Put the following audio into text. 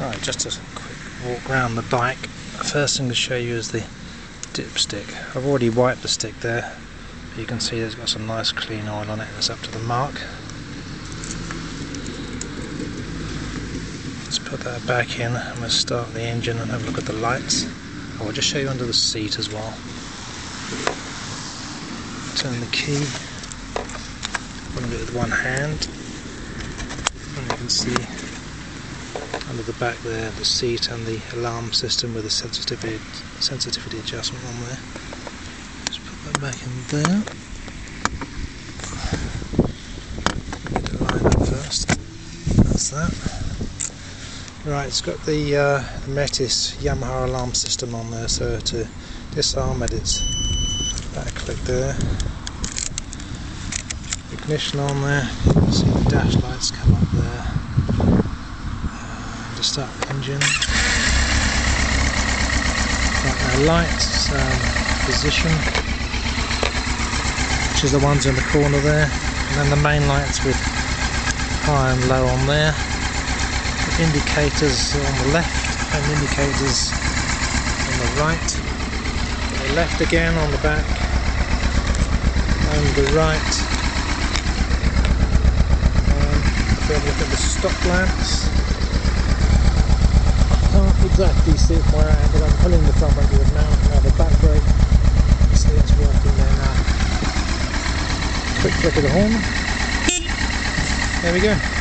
Right, just a quick walk round the bike. First thing to show you is the dipstick. I've already wiped the stick there, but you can see it's got some nice clean oil on it and it's up to the mark. Let's put that back in and we'll start the engine and have a look at the lights. I will just show you under the seat as well. Turn the key, I'm going to do it with one hand, and you can see under the back there, the seat and the alarm system with the sensitivity adjustment on there. Just put that back in there. Get it lined up first. That's that. Right, it's got the Metis Yamaha alarm system on there, so to disarm it, it's that click there. Ignition on there. You can see the dash lights come up there. Start the engine. Right, now lights position, which is the ones in the corner there, and then the main lights with high and low on there. The indicators on the left and indicators on the right. The left again on the back and the right. If we have a look at the stop lamps. Exactly see it where I am, but I'm pulling the front brake with now the back brake. See it's working there now. Quick look at the horn. There we go.